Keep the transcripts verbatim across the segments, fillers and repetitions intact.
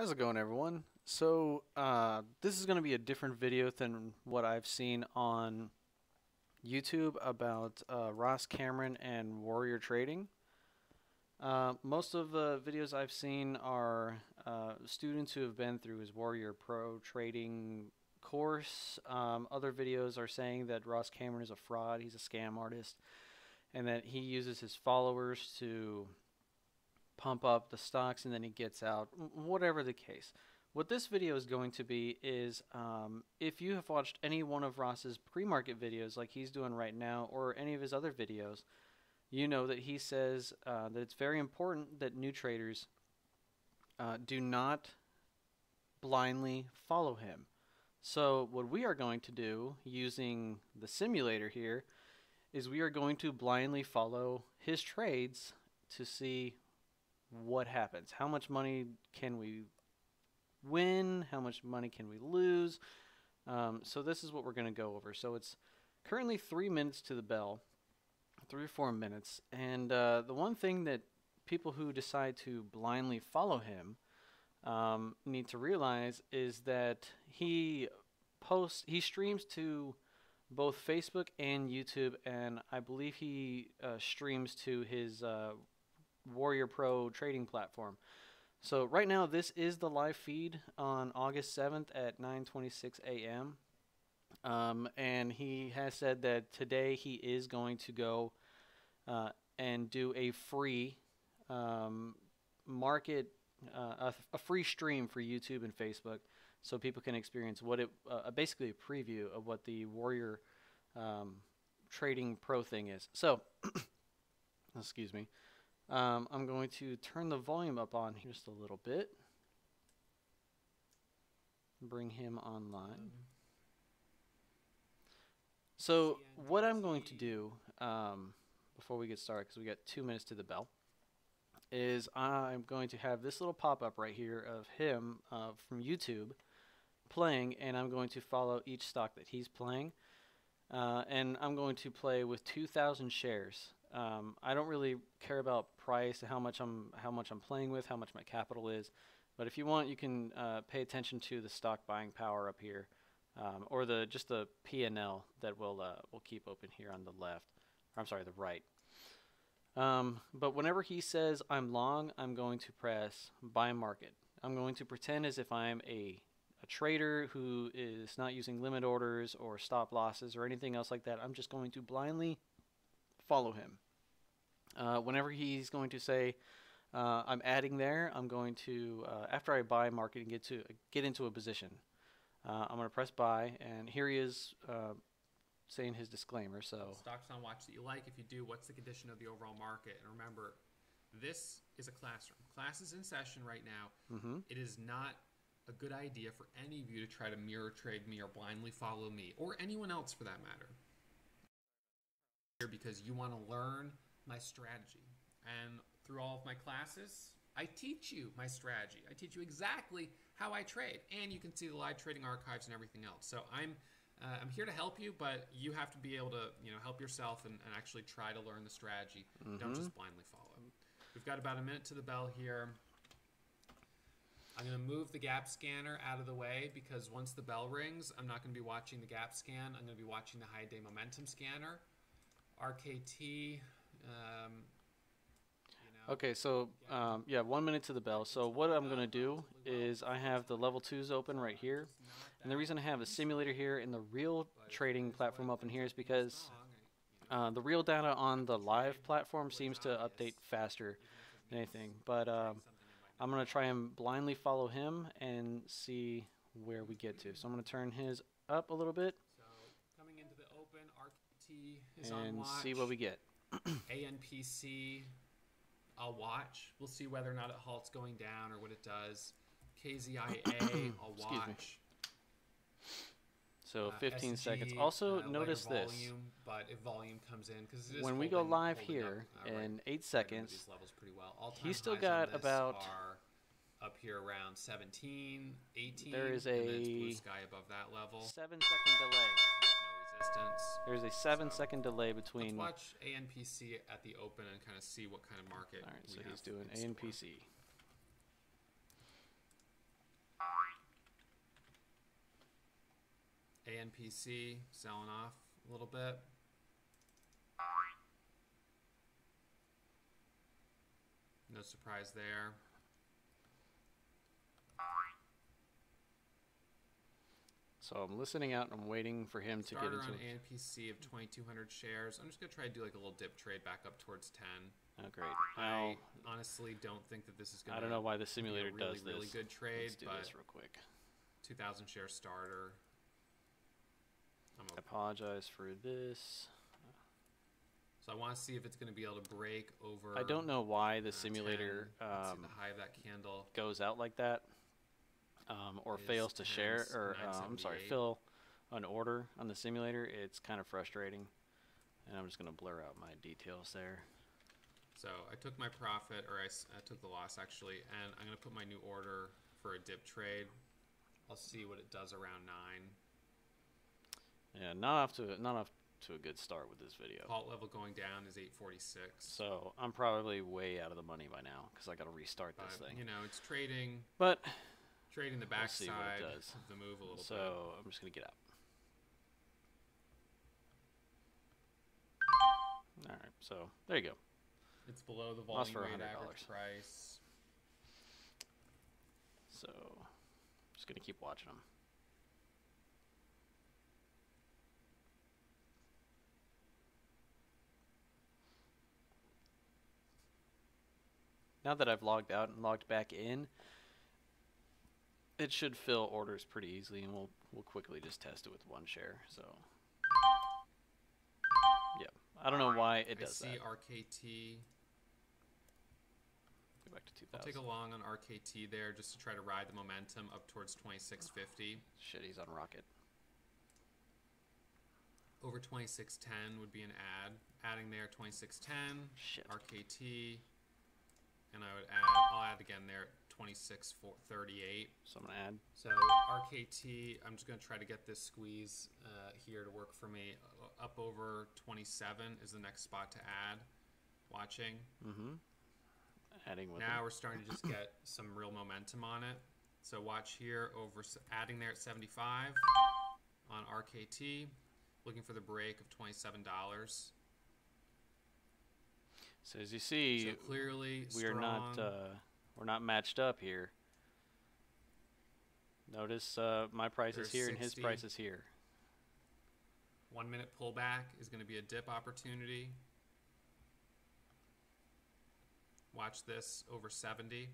How's it going, everyone? So uh, this is going to be a different video than what I've seen on YouTube about uh, Ross Cameron and Warrior Trading. Uh, most of the videos I've seen are uh, students who have been through his Warrior Pro Trading course. Um, other videos are saying that Ross Cameron is a fraud, he's a scam artist, and that he uses his followers to pump up the stocks and then he gets out, whatever the case. What this video is going to be is um, if you have watched any one of Ross's pre-market videos like he's doing right now, or any of his other videos, you know that he says uh, that it's very important that new traders uh, do not blindly follow him. So what we are going to do using the simulator here is we are going to blindly follow his trades to see what happens. How much money can we win? How much money can we lose? Um, so this is what we're going to go over. So it's currently three minutes to the bell. Three or four minutes, and uh, the one thing that people who decide to blindly follow him um, need to realize is that he posts, he streams to both Facebook and YouTube, and I believe he uh, streams to his uh, Warrior Pro Trading platform. So right now, this is the live feed on August seventh at nine twenty-six A M Um, and he has said that today he is going to go uh, and do a free um, market, uh, a, a free stream for YouTube and Facebook, so people can experience what it, uh, basically a preview of what the Warrior um, Trading Pro thing is. So, excuse me, um, I'm going to turn the volume up on here just a little bit, bring him online. Mm-hmm. So what I'm going to do um, before we get started, because we got two minutes to the bell, is I'm going to have this little pop-up right here of him uh, from YouTube playing, and I'm going to follow each stock that he's playing, uh, and I'm going to play with two thousand shares. Um, I don't really care about price, how much I'm how much I'm playing with, how much my capital is, but if you want, you can uh, pay attention to the stock buying power up here. Um, or the just the P and L that we'll, uh, we'll keep open here on the left. I'm sorry, the right. Um, but whenever he says I'm long, I'm going to press buy market. I'm going to pretend as if I'm a, a trader who is not using limit orders or stop losses or anything else like that. I'm just going to blindly follow him. Uh, whenever he's going to say uh, I'm adding there, I'm going to, uh, after I buy market and get, to, get into a position, Uh, I'm going to press buy, and here he is uh, saying his disclaimer. So stocks on watch that you like. If you do, what's the condition of the overall market? And remember, this is a classroom. Class is in session right now. Mm-hmm. It is not a good idea for any of you to try to mirror trade me or blindly follow me, or anyone else for that matter, because you want to learn my strategy. And through all of my classes, I teach you my strategy. I teach you exactly how I trade, and you can see the live trading archives and everything else. So I'm uh, I'm here to help you, but you have to be able to you know help yourself and, and actually try to learn the strategy. Mm-hmm. Don't just blindly follow. We've got about a minute to the bell here. I'm going to move the gap scanner out of the way, because once the bell rings, I'm not going to be watching the gap scan. I'm going to be watching the high day momentum scanner, R K T. Um, Okay, so um, yeah, one minute to the bell. So what I'm going to do is I have the level twos open right here. And the reason I have a simulator here and the real trading platform open here is because uh, the real data on the live platform seems to update faster than anything. But um, I'm going to try and blindly follow him and see where we get to. So I'm going to turn his up a little bit and see what we get. A N P C. I'll watch. We'll see whether or not it halts going down or what it does. K Z I A, I'll watch. So uh, fifteen S G, seconds. Also, uh, notice volume, this. But if volume comes in, because when we holding, go live here up, uh, in right, eight seconds, these levels pretty well. All he's still got about up here around seventeen, eighteen. There is a blue sky above that level. Seven second delay. There's a seven so second delay between. Let's watch A N P C at the open and kind of see what kind of market. All right, so he's doing A N P C. A N P C selling off a little bit. No surprise there. So I'm listening out and I'm waiting for him to get into on an A N P C of twenty-two hundred shares. I'm just going to try to do like a little dip trade back up towards ten. Oh, great. I I'll, honestly don't think that this is going to I don't know why the simulator really, does this. Really good trade. Let's do but this real quick. two thousand share starter. I'm I apologize for this. So I want to see if it's going to be able to break over. I don't know why the simulator um, the high of that candle goes out like that. Um, or fails to share, or uh, I'm sorry, fill an order on the simulator. It's kind of frustrating, and I'm just going to blur out my details there. So I took my profit, or I, I took the loss actually, and I'm going to put my new order for a dip trade. I'll see what it does around nine. Yeah, not off to not off to a good start with this video. Halt level going down is eight forty-six. So I'm probably way out of the money by now because I got to restart but, this thing. You know, it's trading, but. Trading the backside we'll of the move a little so, bit. So I'm just going to get up. All right, so there you go. It's below the volume rate average price. So I'm just going to keep watching them. Now that I've logged out and logged back in, it should fill orders pretty easily, and we'll we'll quickly just test it with one share. So, yeah, I don't know why it does that. I see R K T. Go back to two thousand. I'll take a long on R K T there just to try to ride the momentum up towards twenty-six fifty. Shit, he's on rocket. Over twenty-six ten would be an add. Adding there twenty-six ten. Shit. R K T, and I would add. I'll add again there. twenty-six thirty-eight. So I'm gonna add. So R K T, I'm just gonna try to get this squeeze uh, here to work for me. Up over twenty-seven is the next spot to add. Watching. Mm-hmm. Adding with. Now it. We're starting to just get some real momentum on it. So watch here over adding there at seventy-five on R K T, looking for the break of twenty-seven dollars. So as you see, so clearly we are not. Uh, We're not matched up here. Notice uh, my price is here and his price is here. One minute pullback is going to be a dip opportunity. Watch this over seventy.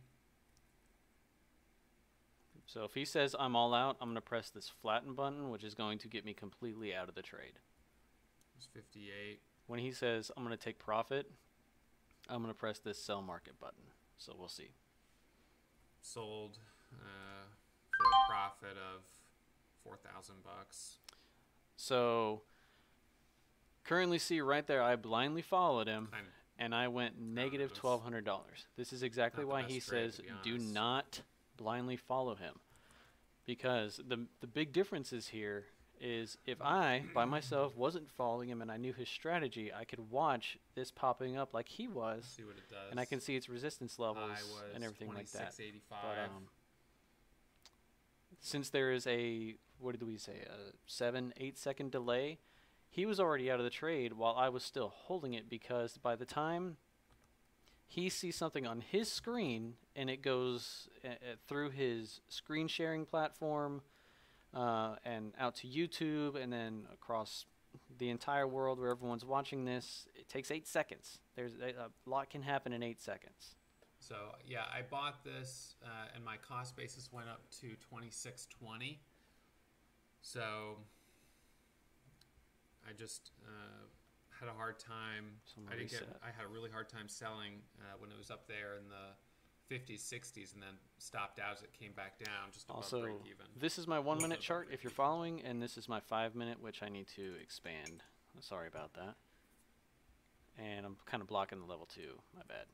So if he says I'm all out, I'm going to press this flatten button, which is going to get me completely out of the trade. It's fifty-eight. When he says I'm going to take profit, I'm going to press this sell market button. So we'll see. Sold uh, for a profit of four thousand bucks. So currently, see right there, I blindly followed him, I'm, and I went negative twelve hundred dollars. This is exactly why he says do not blindly follow him, because the the big difference is here is if I by myself wasn't following him and I knew his strategy, I could watch this popping up like he was, see what it does. And I can see its resistance levels and everything like that. But, um, since there is a what did we say a seven eight second delay, he was already out of the trade while I was still holding it, because by the time he sees something on his screen and it goes uh, through his screen sharing platform. Uh, and out to YouTube and then across the entire world where everyone's watching this, it takes eight seconds. There's a, a lot can happen in eight seconds. So yeah, I bought this uh, and my cost basis went up to twenty-six twenty. So I just uh, had a hard time. Some I didn't get. I had a really hard time selling uh, when it was up there in the fifties, sixties, and then stopped out as it came back down, just above also, break even. This is my one minute chart if you're following, and this is my five minute, which I need to expand. Sorry about that. And I'm kind of blocking the level two, my bad.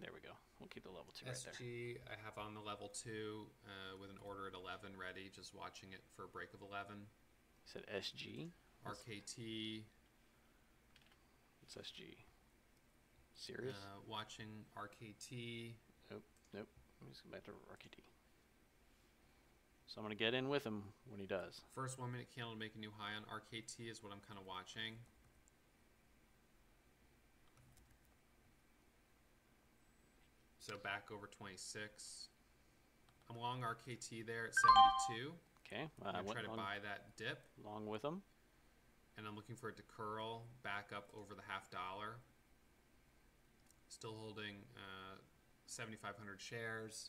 There we go. We'll keep the level two S G, right there. I have on the level two uh, with an order at eleven ready, just watching it for a break of eleven. You said S G? R K T. It's S G. Serious? Uh, watching R K T. Nope, nope. Let me just go back to R K T. So I'm going to get in with him when he does. First one minute candle to make a new high on R K T is what I'm kind of watching. So back over twenty-six. I'm long R K T there at seventy-two. Okay. Uh, I'm trying to buy that dip. Long with them. And I'm looking for it to curl back up over the half dollar. Still holding uh, seventy-five hundred shares.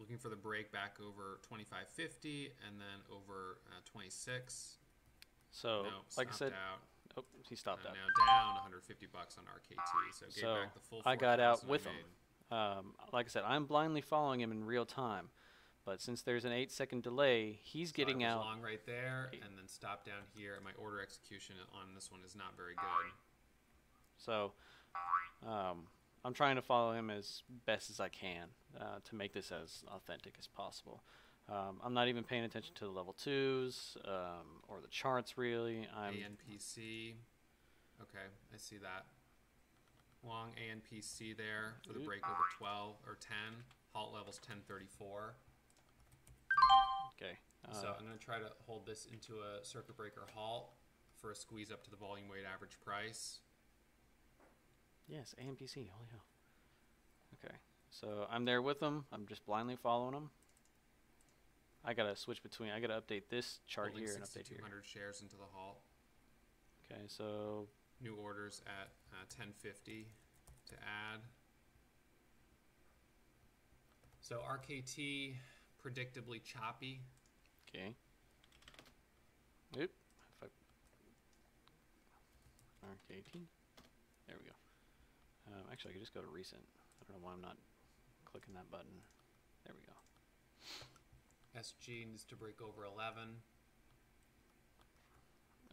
Looking for the break back over twenty-five fifty and then over uh, twenty-six. So, no, like I said, out. Oh, he stopped uh, out. Now down one hundred fifty bucks on R K T. So, so back the full I got out with him. Um, like I said, I'm blindly following him in real time, but since there's an eight-second delay, he's so getting out long right there, eight. And then stop down here. And my order execution on this one is not very good. So, um, I'm trying to follow him as best as I can uh, to make this as authentic as possible. Um, I'm not even paying attention to the level twos um, or the charts, really. I'm A N P C. Okay, I see that. Long A N P C there for the break over twelve or ten. Halt level's ten thirty-four. Okay. Uh, so I'm going to try to hold this into a circuit breaker halt for a squeeze up to the volume weighted average price. Yes, A N P C. Holy hell. Okay. So I'm there with them. I'm just blindly following them. I gotta switch between. I gotta update this chart holding here and update here. two hundred shares into the halt. Okay, so new orders at uh, ten fifty to add. So R K T predictably choppy. Okay. Oop. If I... R K T. There we go. Um, actually, I could just go to recent. I don't know why I'm not clicking that button. There we go. S G needs to break over eleven.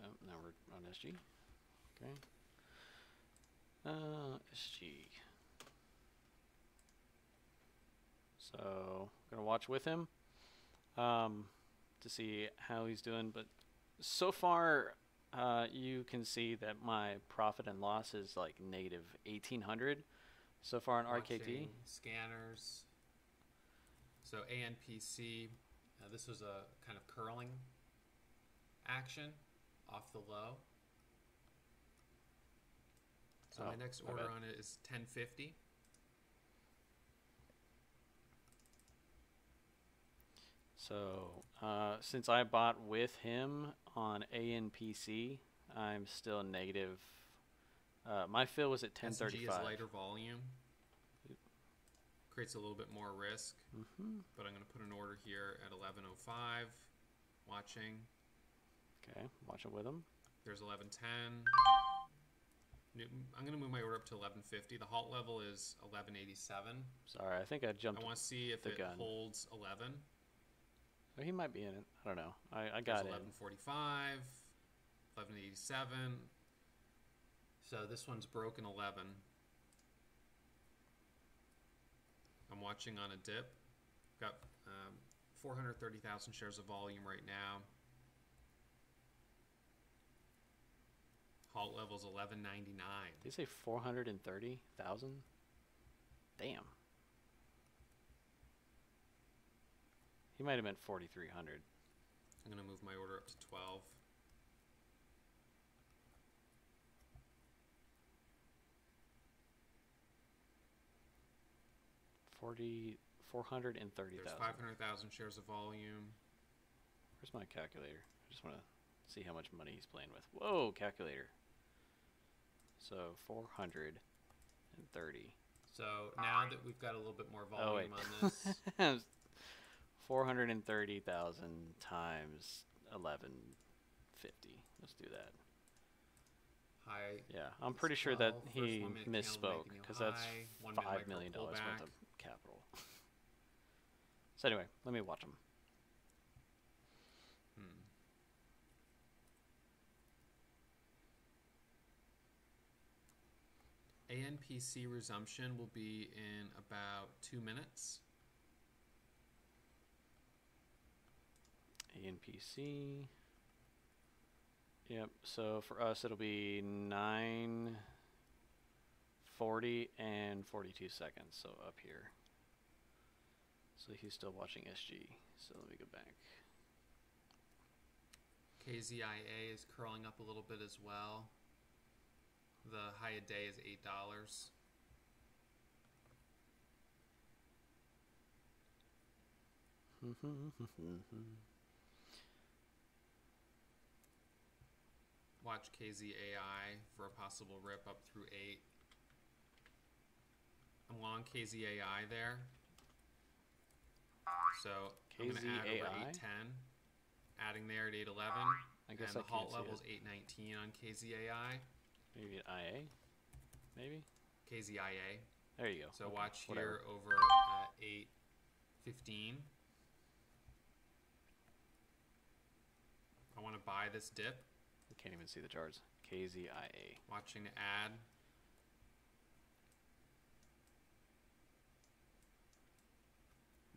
Oh, now we're on S G. Okay. Uh, S G. So, gonna watch with him um, to see how he's doing. But so far, uh, you can see that my profit and loss is like negative eighteen hundred so far on watching R K T. Scanners. So A N P C. Uh, this was a kind of curling action off the low. So oh, my next order I bet. on it is ten fifty. So uh, since I bought with him on A N P C, I'm still negative. Uh, my fill was at ten thirty-five. S G is lighter volume. Creates a little bit more risk, mm-hmm. But I'm going to put an order here at eleven oh five, watching. Okay, watch it with him. There's eleven ten. I'm going to move my order up to eleven fifty. The halt level is eleven eighty-seven. Sorry, I think I jumped. I want to see if it gun. holds eleven. Oh, he might be in it. I don't know. I, I got it. eleven forty-five, eleven eighty-seven. So this one's broken eleven. I'm watching on a dip. Got um, four hundred thirty thousand shares of volume right now. Halt level's eleven ninety-nine. They say four hundred thirty thousand? Damn. He might have meant forty-three hundred. I'm going to move my order up to twelve. forty, four hundred thirty thousand. There's five hundred thousand shares of volume. Where's my calculator? I just want to see how much money he's playing with. Whoa, calculator. So four hundred thirty. So now that we've got a little bit more volume oh, on this. four hundred thirty thousand times eleven fifty. Let's do that. High. Yeah, I'm pretty sure that he misspoke because that's five million dollars worth of capital. So anyway, let me watch him. Hmm. A N P C resumption will be in about two minutes. A N P C. Yep. So for us, it'll be nine forty and forty-two seconds. So up here. So he's still watching S G. So let me go back. K Z I A is curling up a little bit as well. The high a day is eight dollars. Watch K Z A I for a possible rip up through eight. I'm long K Z A I there. So I'm going to add over eight ten. Adding there at eight eleven. I guess and the halt level is eight nineteen on K Z A I. Maybe an I A? Maybe? K Z I A. There you go. So okay. Watch here. Whatever. Over uh, eight fifteen. I want to buy this dip. I can't even see the charts. K Z I A. Watching the ad.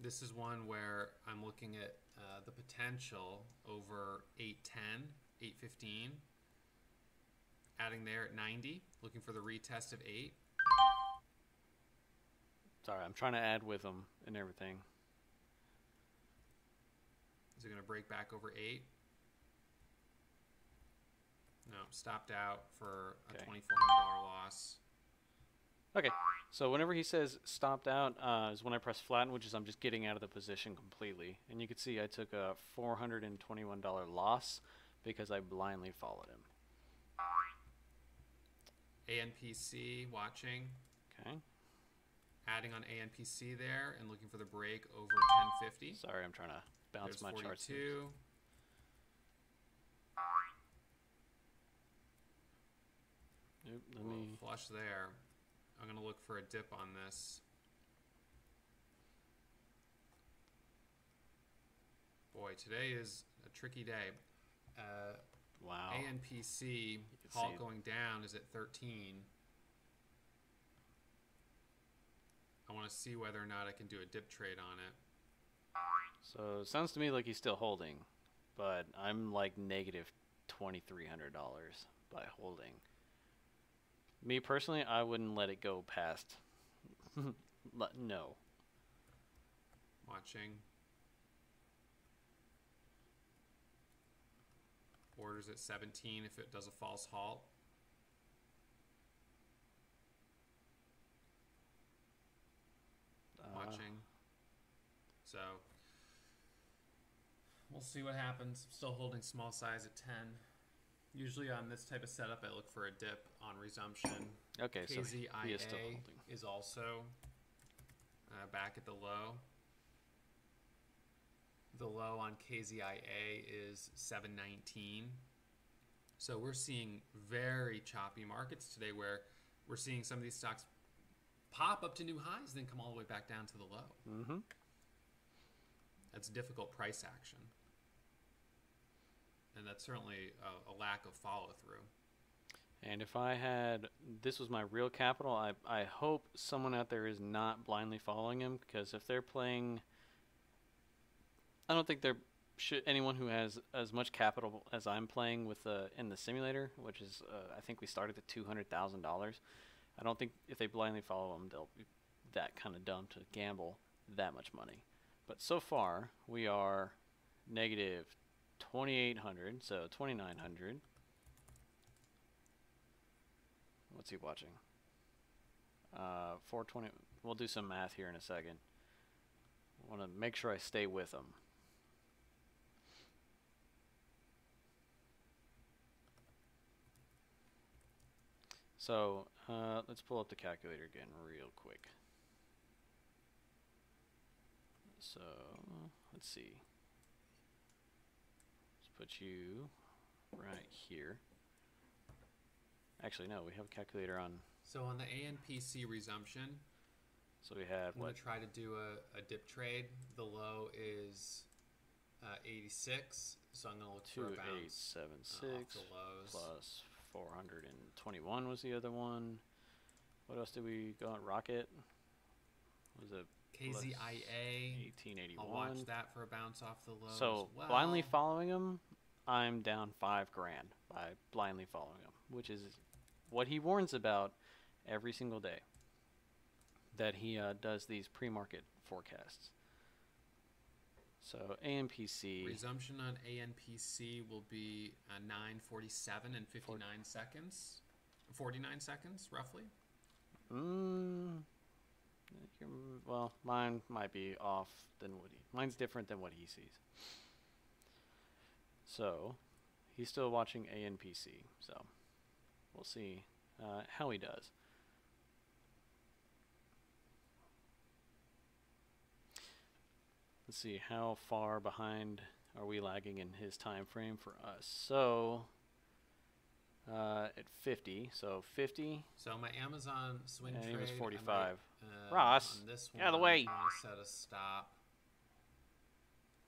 This is one where I'm looking at uh, the potential over eight ten, eight fifteen. Adding there at ninety, looking for the retest of eight. Sorry, I'm trying to add with them and everything. Is it going to break back over eight? No, stopped out for a okay. twenty-four hundred dollar loss. Okay, so whenever he says stopped out uh, is when I press flatten, which is I'm just getting out of the position completely. And you can see I took a four hundred twenty-one dollar loss because I blindly followed him. A N P C watching. Okay. Adding on A N P C there and looking for the break over ten fifty. Sorry, I'm trying to bounce There's my charts. There's forty-two. Nope, let Whoa, me... Flush there. I'm going to look for a dip on this. Boy, today is a tricky day. Uh... Wow. A N P C halt going down is at thirteen. I want to see whether or not I can do a dip trade on it. So it sounds to me like he's still holding, but I'm like negative twenty-three hundred dollars by holding. Me personally, I wouldn't let it go past. No. Watching. Orders at seventeen if it does a false halt. Uh, Watching. So we'll see what happens. I'm still holding small size at ten. Usually on this type of setup, I look for a dip on resumption. Okay, so he is still holding. K Z I A is also uh, back at the low. The low on K Z I A is seven nineteen. So we're seeing very choppy markets today where we're seeing some of these stocks pop up to new highs, then come all the way back down to the low. Mm-hmm. That's difficult price action. And that's certainly a, a lack of follow through. And if I had, this was my real capital, I, I hope someone out there is not blindly following him, because if they're playing... I don't think there should anyone who has as much capital as I'm playing with uh, in the simulator, which is uh, I think we started at two hundred thousand dollars. I don't think if they blindly follow them, they'll be that kind of dumb to gamble that much money. But so far we are negative twenty eight hundred, so twenty nine hundred. What's he watching? Uh, four twenty. We'll do some math here in a second. I want to make sure I stay with them. So uh, let's pull up the calculator again real quick. So let's see. Let's put you right here. Actually, no, we have a calculator on. So on the A N P C resumption. So we had. I'm going to try to do a, a dip trade. The low is uh, eighty-six. So I'm going to look for a bounce. two eight seven six plus four hundred twenty-one was the other one. What else did we got? Rocket was a K Z I A eighteen eighty-one. I'll watch that for a bounce off the low. So as well. Blindly following him, I'm down five grand by blindly following him, which is what he warns about every single day that he uh, does these pre-market forecasts. So A N P C. Resumption on A N P C will be uh, nine forty-seven and fifty-nine forty. seconds. forty-nine seconds, roughly. Mm, well, mine might be off than Woody. Mine's different than what he sees. So he's still watching A N P C. So we'll see uh, how he does. Let's see, how far behind are we lagging in his time frame for us? So uh, at fifty, so fifty. So my Amazon swing trade. It was forty-five. Might, uh, Ross, on this one, out of the way. I set a stop.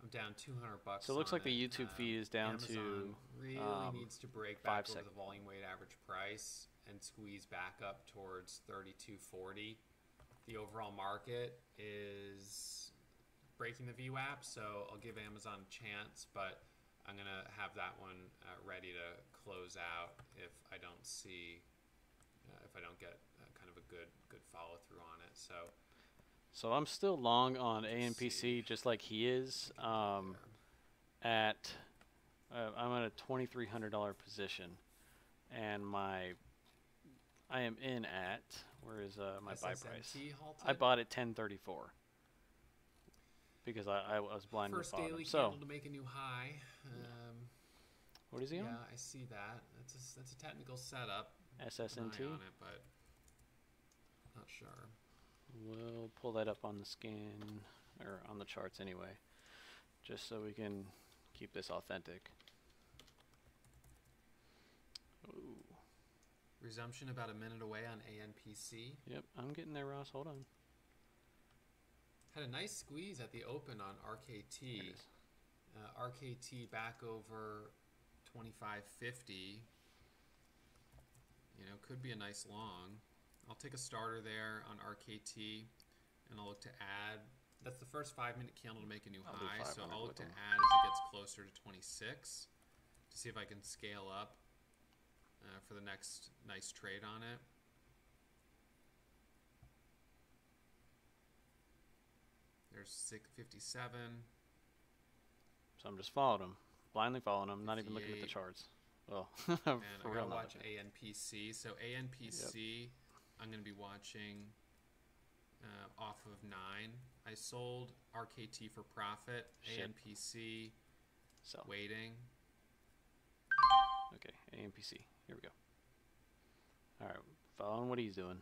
I'm down two hundred bucks. So it looks like it. the YouTube feed um, is down Amazon to really um, needs to break back over the volume weighted average price and squeeze back up towards thirty-two forty. The overall market is breaking the V WAP, so I'll give Amazon a chance, but I'm gonna have that one uh, ready to close out if I don't see, uh, if I don't get uh, kind of a good good follow through on it. So, so I'm still long on A N P C, just like he is. Um, at uh, I'm at a twenty-three hundred dollar position, and my I am in at where is uh, my buy price? Halted? I bought at ten thirty-four. Because I, I was blind with bottom. First daily candle so. to make a new high. Um, what is he on? Yeah, I see that. That's a, that's a technical setup. S S N T? On it, but not sure. We'll pull that up on the scan, or on the charts anyway, just so we can keep this authentic. Ooh. Resumption about a minute away on A N P C. Yep, I'm getting there, Ross. Hold on. Had a nice squeeze at the open on R K T. Uh, R K T back over twenty-five fifty. You know, could be a nice long. I'll take a starter there on R K T, and I'll look to add. That's the first five-minute candle to make a new I'll high, so I'll look to them. add as it gets closer to twenty-six to see if I can scale up uh, for the next nice trade on it. There's six fifty-seven. So I'm just following them, blindly following them, not even looking at the charts. Well, and I'm gonna watch A N P C. So A N P C, yep. I'm gonna be watching uh, off of nine. I sold R K T for profit. Shit. A N P C, sell. Waiting. Okay, A N P C. Here we go. All right, following what he's doing.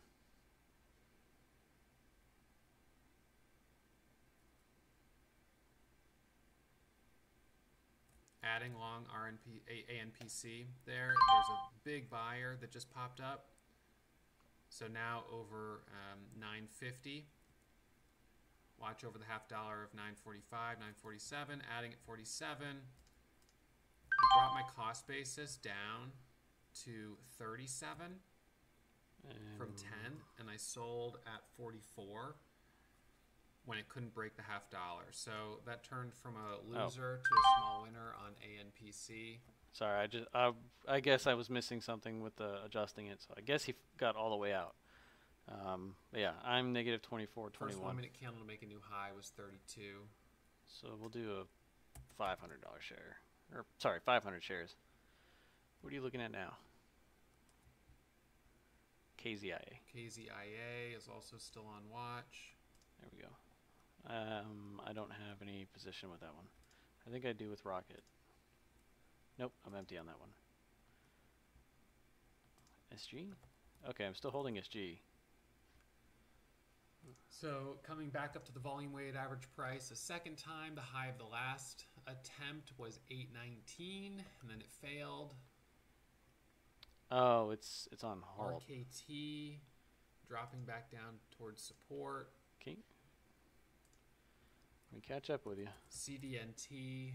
Adding long R N P, A N P C there. There's a big buyer that just popped up. So now over um, nine fifty. Watch over the half dollar of nine forty-five, nine forty-seven. Adding at forty-seven. Brought my cost basis down to thirty-seven and from ten. And I sold at forty-four. When it couldn't break the half dollar, so that turned from a loser oh. to a small winner on A N P C. Sorry, I just I, I guess I was missing something with the adjusting it, so I guess he got all the way out. Um, yeah, I'm negative twenty-four, twenty-one. First one-minute candle to make a new high was thirty-two. So we'll do a five hundred dollar share, or sorry, five hundred shares. What are you looking at now? K Z I A. K Z I A is also still on watch. There we go. Um, I don't have any position with that one. I think I do with Rocket. Nope, I'm empty on that one. S G? Okay, I'm still holding S G. So coming back up to the volume weighted average price a second time, the high of the last attempt was eight nineteen, and then it failed. Oh, it's it's on hold. R K T dropping back down towards support. King. Let me catch up with you. C D N T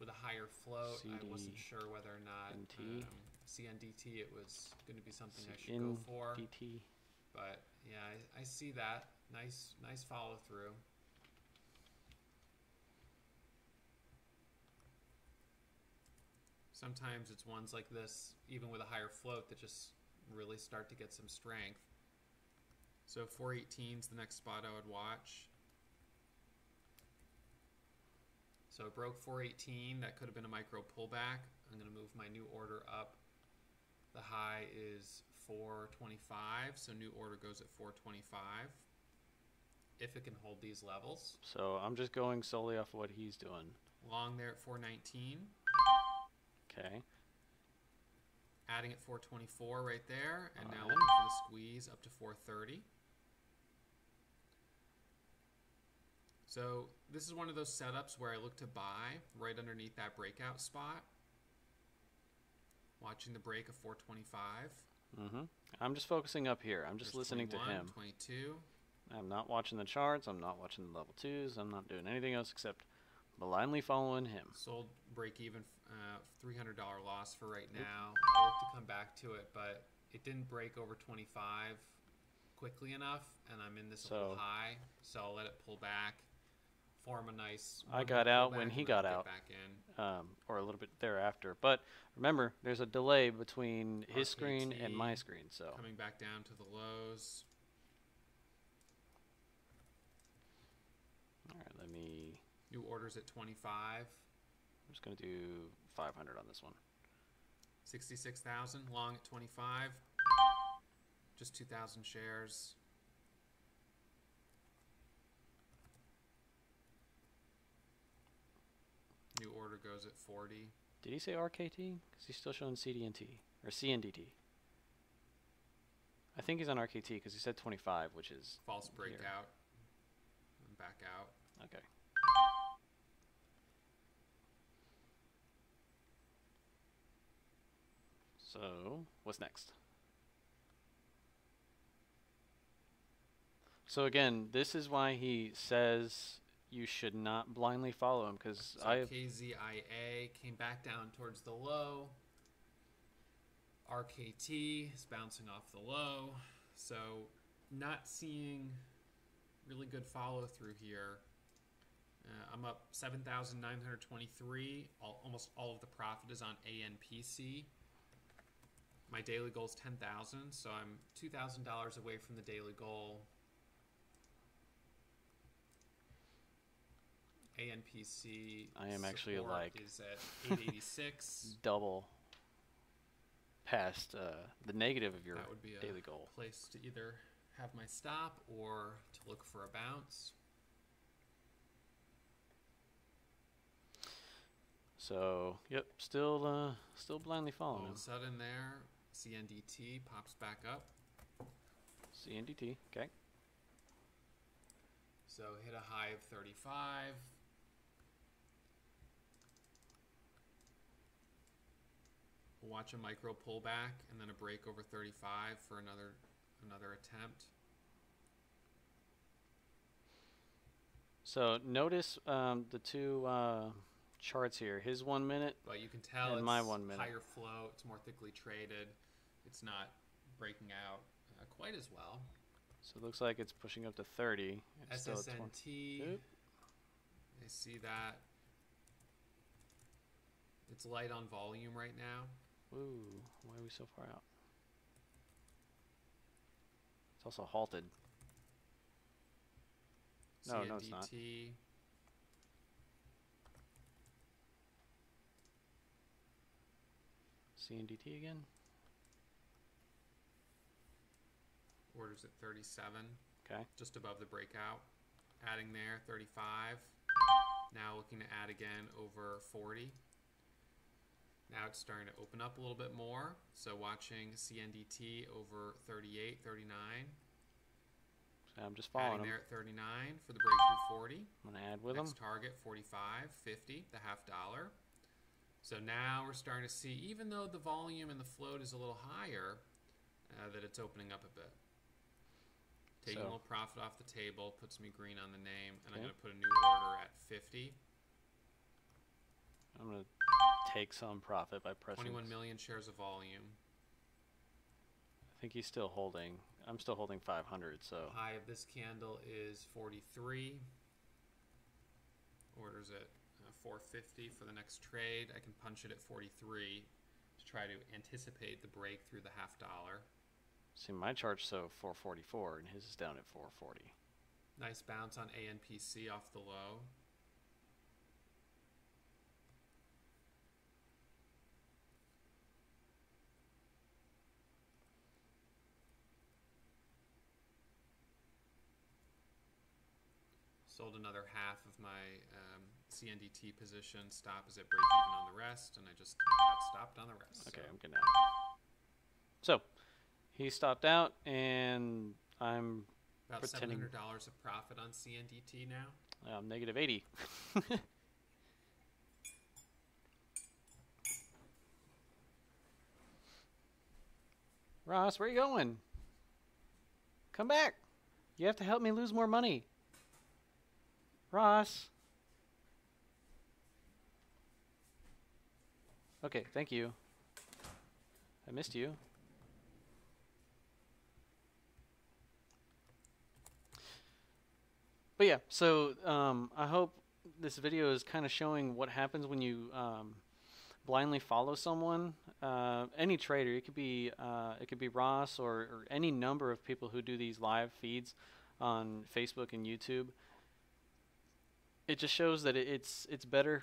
with a higher float. C D I wasn't sure whether or not um, C N D T, it was going to be something I should go for. D T. But yeah, I, I see that. Nice, nice follow through. Sometimes it's ones like this, even with a higher float, that just really start to get some strength. So four eighteen is the next spot I would watch. So it broke four eighteen. That could have been a micro pullback. I'm going to move my new order up. The high is four twenty-five, so new order goes at four twenty-five. If it can hold these levels. So I'm just going solely off what he's doing. Long there at four nineteen. Okay. Adding at four twenty-four right there, and now looking for the squeeze up to four thirty. So this is one of those setups where I look to buy right underneath that breakout spot. Watching the break of four twenty-five. Mm-hmm. I'm just focusing up here. I'm just There's listening to him. twenty-two. I'm not watching the charts. I'm not watching the level twos. I'm not doing anything else except blindly following him. Sold break even, uh, three hundred dollar loss for right now. Oops. I look to come back to it, but it didn't break over twenty-five quickly enough, and I'm in this so, little high, so I'll let it pull back, form a nice. I got out when he got out, back in. Um, or a little bit thereafter. But remember, there's a delay between his screen and my screen, so coming back down to the lows. All right, let me. New orders at twenty-five. I'm just going to do five hundred on this one. sixty-six thousand, long at twenty-five. Just two thousand shares. New order goes at forty. Did he say R K T? Because he's still showing C D N T or C N D T. I think he's on R K T because he said twenty-five, which is false breakout. I'm back out. Okay. So, what's next? So again, this is why he says you should not blindly follow him, because I... K Z I A came back down towards the low. R K T is bouncing off the low. So, not seeing really good follow-through here. Uh, I'm up seven thousand nine hundred twenty-three. All, almost all of the profit is on A N P C. My daily goal is ten thousand, so I'm two thousand dollars away from the daily goal. A N P C I am actually like is at eight eighty-six. Double past uh, the negative of your that would be daily a goal. Place to either have my stop or to look for a bounce. So yep, still uh, still blindly following. All of a sudden, there C N D T pops back up. C N D T, okay. So hit a high of thirty-five. We'll watch a micro pullback and then a break over thirty-five for another another attempt. So notice um, the two uh, charts here. His one minute, but you can tell it's my one minute. Higher flow. It's more thickly traded. It's not breaking out uh, quite as well. So it looks like it's pushing up to thirty. It's S S N T, I see that. It's light on volume right now. Ooh, why are we so far out? It's also halted. No, C N D T. No, it's not. C N D T again. Orders at thirty-seven. Okay. Just above the breakout. Adding there, thirty-five. Now looking to add again over forty. Now it's starting to open up a little bit more. So watching C N D T over thirty-eight, thirty-nine. So I'm just following Adding him. There at thirty-nine for the breakthrough forty. I'm going to add with them. Next him. Target forty-five, fifty, the half dollar. So now we're starting to see, even though the volume and the float is a little higher, uh, that it's opening up a bit. Taking so. a little profit off the table, puts me green on the name, and okay. I'm going to put a new order at fifty. I'm going to take some profit by pressing twenty-one million shares of volume. I think he's still holding. I'm still holding five hundred, so. High of this candle is forty-three. Orders at uh, four fifty for the next trade. I can punch it at forty-three to try to anticipate the break through the half dollar. See, my chart's so four forty-four, and his is down at four forty. Nice bounce on A N P C off the low. Sold another half of my um, C N D T position. Stop is at break even on the rest, and I just got stopped on the rest. Okay, so. I'm getting out. So he stopped out, and I'm about pretending... seven hundred dollars of profit on C N D T now. Um, negative eighty. Ross, where are you going? Come back. You have to help me lose more money. Ross. Okay, thank you. I missed you. But yeah, so um, I hope this video is kind of showing what happens when you um, blindly follow someone. Uh, any trader, it could be uh, it could be Ross or, or any number of people who do these live feeds on Facebook and YouTube. It just shows that it, it's it's better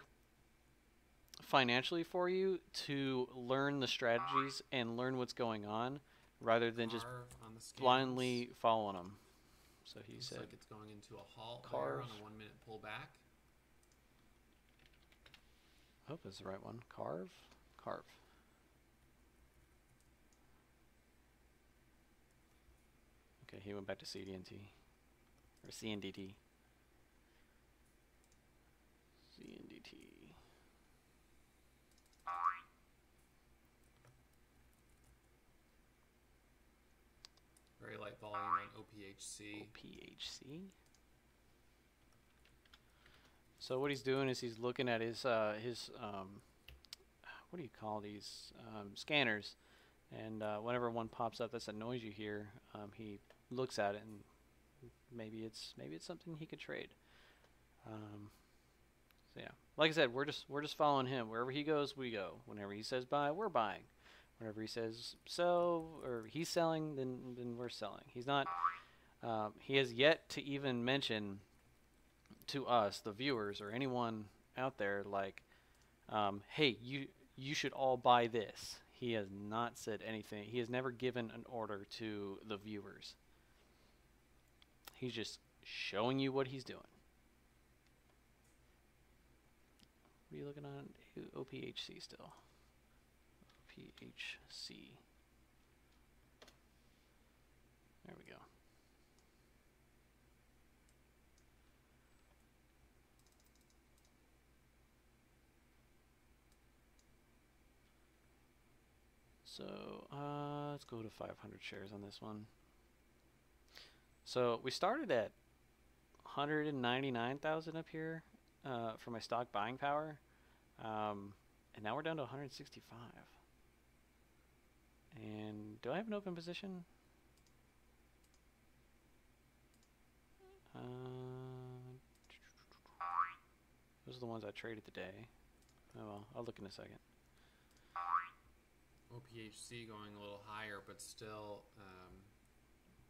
financially for you to learn the strategies and learn what's going on rather than just blindly following them. So he Looks said like it's going into a halt there on a one minute pullback. I hope it's the right one. Carve, carve. Okay, he went back to C D N T or C N D T. C N D T. Very light volume on O P H C. O P H C. So what he's doing is he's looking at his uh, his um, what do you call these um, scanners, and uh, whenever one pops up that's a noise you hear, um, he looks at it and maybe it's maybe it's something he could trade. Um, so yeah, like I said, we're just we're just following him. Wherever he goes, we go. Whenever he says buy, we're buying. Whenever he says sell or he's selling, then then we're selling. He's not. Um, he has yet to even mention to us, the viewers, or anyone out there, like, um, hey, you you should all buy this. He has not said anything. He has never given an order to the viewers. He's just showing you what he's doing. What are you looking on? O P H C still. P H C. There we go. So uh, let's go to five hundred shares on this one. So we started at one hundred ninety-nine thousand up here uh, for my stock buying power, um, and now we're down to one hundred sixty-five. And do I have an open position? Uh, those are the ones I traded today. Oh well, I'll look in a second. O P H C going a little higher, but still, um,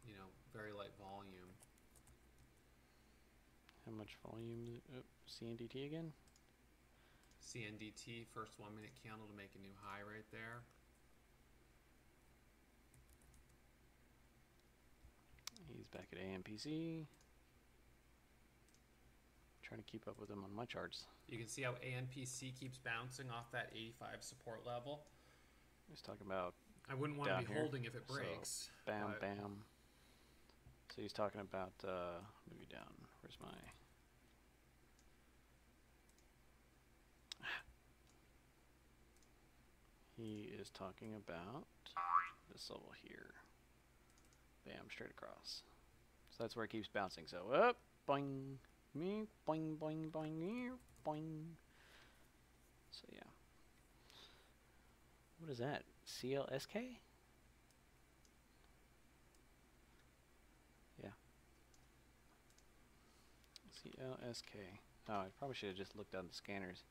you know, very light volume. How much volume? Oh, C N D T again? C N D T, first one minute candle to make a new high right there. He's back at A N P C. I'm trying to keep up with him on my charts. You can see how A N P C keeps bouncing off that eighty-five support level. He's talking about I wouldn't want to be here. Holding if it breaks. So, bam, bam. So he's talking about uh, maybe down. Where's my? He is talking about this level here. Bam, straight across. So that's where it keeps bouncing. So up, boing, me, boing, boing, boing, boing. So yeah. What is that? C L S K? Yeah. C L S K. Oh, I probably should have just looked on the scanners.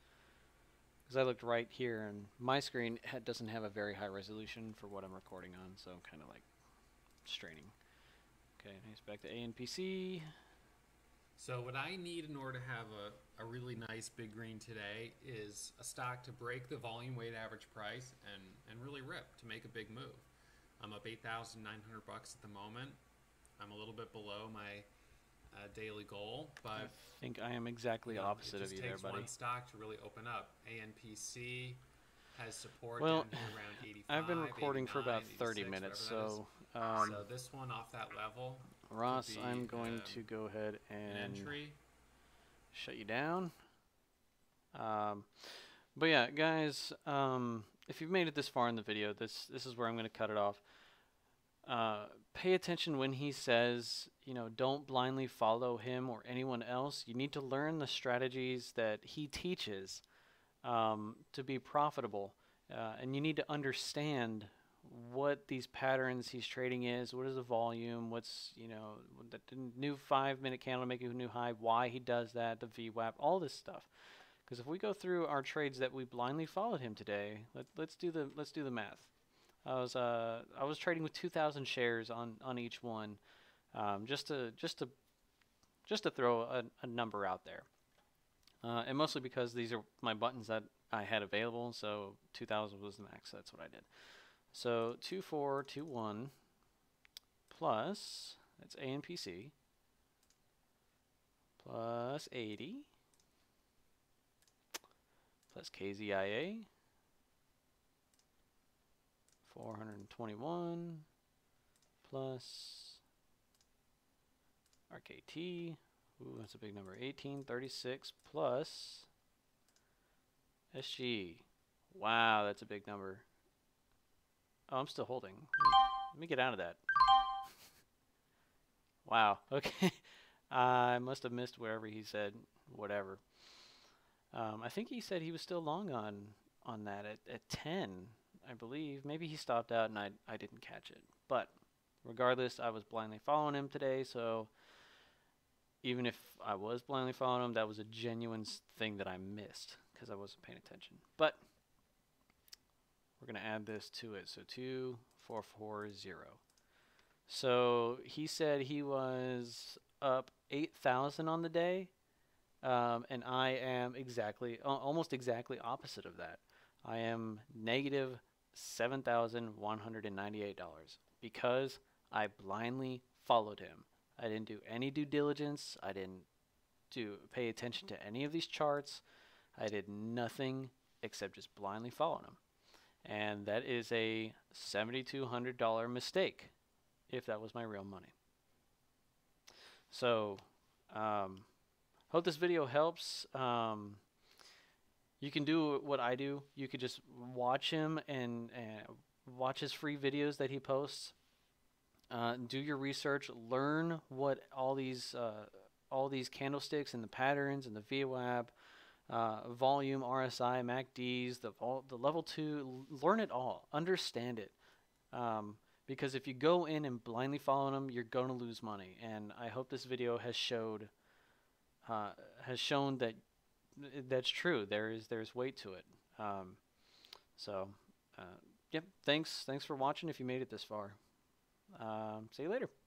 Because I looked right here, and my screen ha doesn't have a very high resolution for what I'm recording on, so I'm kind of like straining. Okay, nice, back to A N P C. So what I need in order to have a, a really nice big green today is a stock to break the volume weighted average price and, and really rip to make a big move. I'm up eight thousand nine hundred bucks at the moment. I'm a little bit below my uh, daily goal, but I think I am exactly you know, opposite of you there, buddy. It just takes one stock to really open up. A N P C has support well, down to around eighty-five. I've been recording for about thirty minutes, so um, so this one off that level. Ross, be, I'm going um, to go ahead and an entry. shut you down. Um, but yeah, guys, um, if you've made it this far in the video, this this is where I'm going to cut it off. Uh, pay attention when he says, you know, don't blindly follow him or anyone else. You need to learn the strategies that he teaches um, to be profitable. Uh, and you need to understand what these patterns he's trading is, what is the volume, what's, you know, the new five-minute candle making a new high, why he does that, the V WAP, all this stuff. Because if we go through our trades that we blindly followed him today, let, let's do the let's do the math. I was uh I was trading with two thousand shares on on each one, um, just to just to just to throw a, a number out there, uh, and mostly because these are my buttons that I had available. So two thousand was the max. So that's what I did. So two four two one plus that's A N P C plus eighty plus K Z I A. four hundred twenty-one plus R K T, ooh, that's a big number, eighteen thirty-six plus S G. Wow, that's a big number. Oh, I'm still holding. Let me get out of that. Wow, okay. I must have missed wherever he said whatever. Um, I think he said he was still long on, on that at, at ten. I believe. Maybe he stopped out and I, I didn't catch it. But regardless, I was blindly following him today, so even if I was blindly following him, that was a genuine thing that I missed because I wasn't paying attention. But we're going to add this to it. So two four four zero. So he said he was up eight thousand on the day, um, and I am exactly, almost exactly opposite of that. I am negative seven thousand one hundred ninety-eight dollars because I blindly followed him. I didn't do any due diligence. I didn't do pay attention to any of these charts. I did nothing except just blindly follow him. And that is a seven thousand two hundred dollar mistake if that was my real money. So, um, hope this video helps. Um, You can do what I do. You could just watch him and, and watch his free videos that he posts. Uh, do your research. Learn what all these uh, all these candlesticks and the patterns and the V WAP, uh, volume, R S I, M A C Ds, the all, the level two. Learn it all. Understand it. Um, because if you go in and blindly follow them, you're gonna lose money. And I hope this video has showed uh, has shown that. That's true. There is there's weight to it. Um, so, uh, yep. Thanks. Thanks for watching. If you made it this far, um, see you later.